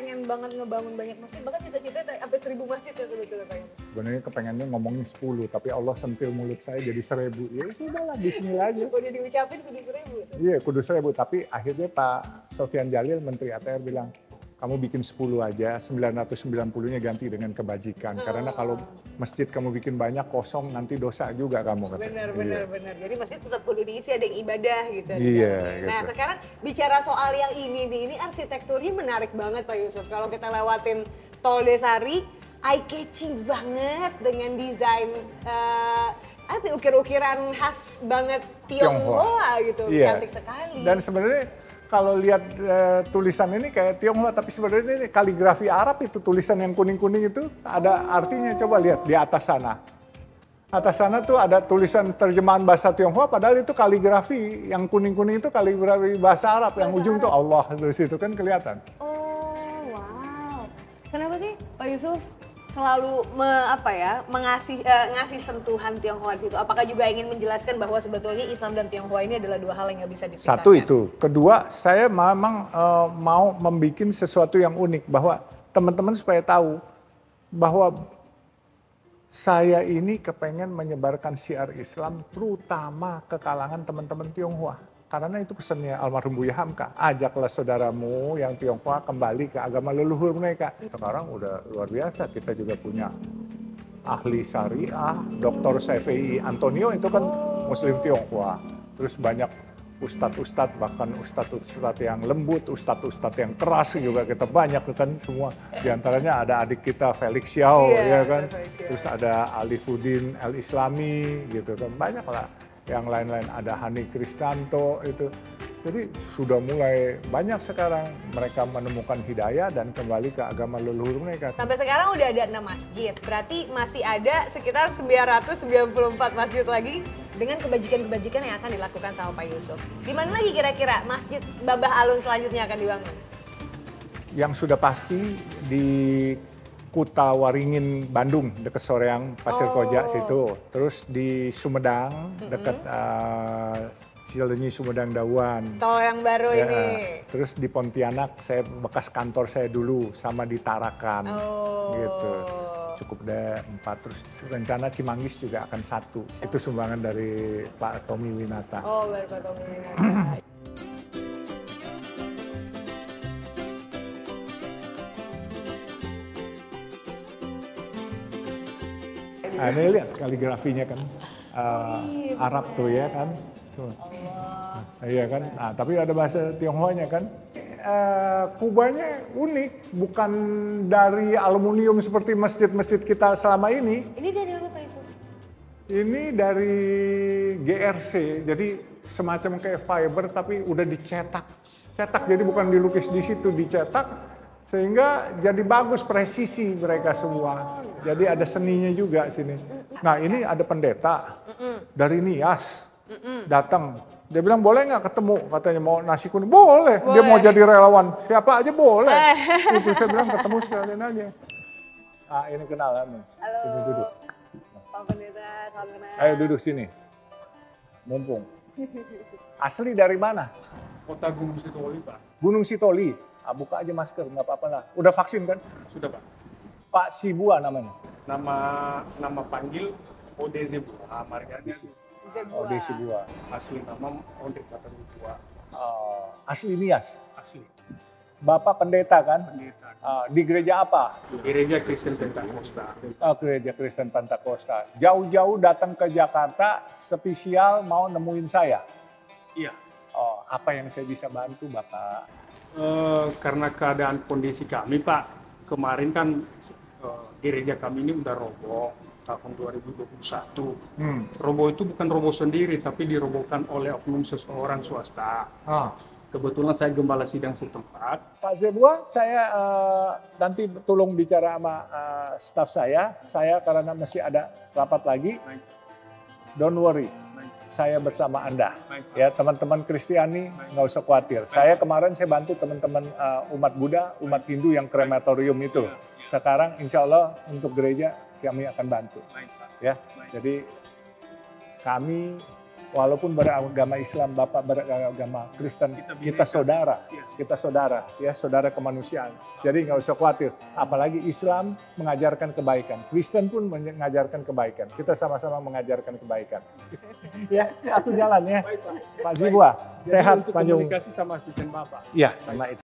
pengen banget ngebangun banyak masjid, bahkan cita-cita sampai 1000 masjid ya sebetulnya Pak. Sebenarnya kepengennya ngomongin 10, tapi Allah sentil mulut saya jadi 1000. Ya sudahlah, bismillah aja. Udah diucapin kudu 1000. Iya, kudu 1000, tapi akhirnya Pak Sofian Jalil Menteri ATR bilang, kamu bikin 10 aja, 990-nya ganti dengan kebajikan. Karena kalau masjid kamu bikin banyak kosong, nanti dosa juga kamu. Benar, benar. Jadi masjid tetap kudu diisi, ada yang ibadah gitu. Iya. Gitu. Nah sekarang bicara soal yang ini arsitekturnya menarik banget Pak Yusuf. Kalau kita lewatin Tol Desari, eye-catching banget dengan desain ukir-ukiran khas banget Tionghoa gitu, cantik sekali. Dan sebenarnya kalau lihat tulisan ini kayak Tionghoa, tapi sebenarnya ini kaligrafi Arab itu, tulisan yang kuning-kuning itu ada artinya. Coba lihat di atas sana. Atas sana tuh ada tulisan terjemahan bahasa Tionghoa, padahal itu kaligrafi. Yang kuning-kuning itu kaligrafi bahasa Arab, yang ujung Arab tuh Allah, dari situ kan kelihatan. Oh, wow. Kenapa sih Pak Yusuf selalu ngasih sentuhan Tionghoa di situ? Apakah juga ingin menjelaskan bahwa sebetulnya Islam dan Tionghoa ini adalah dua hal yang nggak bisa dipisahkan? Satu itu, kedua saya memang mau membuat sesuatu yang unik, bahwa teman-teman supaya tahu bahwa saya ini kepengen menyebarkan syiar Islam terutama ke kalangan teman-teman Tionghoa, karena itu pesannya almarhum Buya Hamka, ajaklah saudaramu yang Tionghoa kembali ke agama leluhur mereka. Sekarang udah luar biasa, kita juga punya ahli syariah, Dr. Syafi'i Antonio itu kan Muslim Tionghoa. Terus banyak ustadz-ustadz, bahkan ustadz-ustadz yang lembut, ustadz-ustadz yang keras juga kita banyak kan semua. Di antaranya ada adik kita Felix Yao, ya kan. Terus ada Ali Fudin Al-Islami gitu kan, banyak lah. Yang lain-lain ada Hani Kristanto itu. Jadi sudah mulai banyak sekarang mereka menemukan hidayah dan kembali ke agama leluhur mereka. Sampai sekarang udah ada 6 masjid, berarti masih ada sekitar 994 masjid lagi dengan kebajikan-kebajikan yang akan dilakukan sama Pak Yusuf. Di mana lagi kira-kira masjid Babah Alun selanjutnya akan dibangun? Yang sudah pasti di Kuta Waringin, Bandung, dekat Soreang, Pasir Koja situ. Terus di Sumedang, dekat Cilenyi, Sumedang, Dawan. Tol yang baru ini. Terus di Pontianak, saya bekas kantor saya dulu, sama di Tarakan. Gitu. Cukup ada 4, terus rencana Cimanggis juga akan 1. Itu sumbangan dari Pak Tommy Winata. Oh, baru Pak Tommy Winata. Nah, ini lihat kaligrafinya kan, Arab tuh ya kan, iya kan. Nah, tapi ada bahasa Tionghoanya kan. Kubahnya unik, bukan dari aluminium seperti masjid-masjid kita selama ini. Ini dari apa Pak Yusuf? Ini dari GRC, jadi semacam kayak fiber tapi udah dicetak. Jadi bukan dilukis di situ, dicetak. Sehingga jadi bagus, presisi mereka semua. Jadi ada seninya juga sini. Nah ini ada pendeta dari Nias datang. Dia bilang boleh nggak ketemu, katanya mau nasi kuning. Boleh, dia mau jadi relawan. Siapa aja boleh. Itu saya bilang ketemu sekalian aja. Ah ini kenalan. Halo. Sini duduk. Pak Pendeta, salam kenal. Ayo duduk sini. Mumpung. Asli dari mana? Kota Gunung Sitoli, Pak. Gunung Sitoli. Buka aja masker, nggak apa-apa lah. Udah vaksin kan? Sudah Pak. Pak Sibua namanya? Nama panggil Odezebua, Marjana Odezebua. Asli nama Odezebua. Asli Nias? Asli. Bapak pendeta kan? Pendeta. Di gereja apa? Di gereja Kristen Pentakosta. Oh, gereja Kristen Pentakosta. Jauh-jauh datang ke Jakarta spesial mau nemuin saya? Iya. Oh, apa yang saya bisa bantu Bapak? Karena keadaan kondisi kami Pak, kemarin kan gereja kami ini udah roboh tahun 2021. Roboh itu bukan roboh sendiri, tapi dirobohkan oleh oknum seseorang swasta. Kebetulan saya gembala sidang setempat. Pak Zebua, saya nanti tolong bicara sama staf saya karena masih ada rapat lagi. Don't worry. Saya bersama Anda, ya teman-teman Kristiani, nggak usah khawatir. Saya kemarin bantu teman-teman umat Buddha, umat Hindu yang krematorium itu. Sekarang insya Allah untuk gereja kami akan bantu. Ya, jadi kami Walaupun beragama Islam, Bapak beragama Kristen, kita saudara, ya saudara kemanusiaan. Jadi nggak usah khawatir, apalagi Islam mengajarkan kebaikan, Kristen pun mengajarkan kebaikan, kita sama-sama mengajarkan kebaikan. Ya, aku jalan ya, Pak Zibua, sehat, panjang. Komunikasi sama asisten Bapak. Iya, sama itu.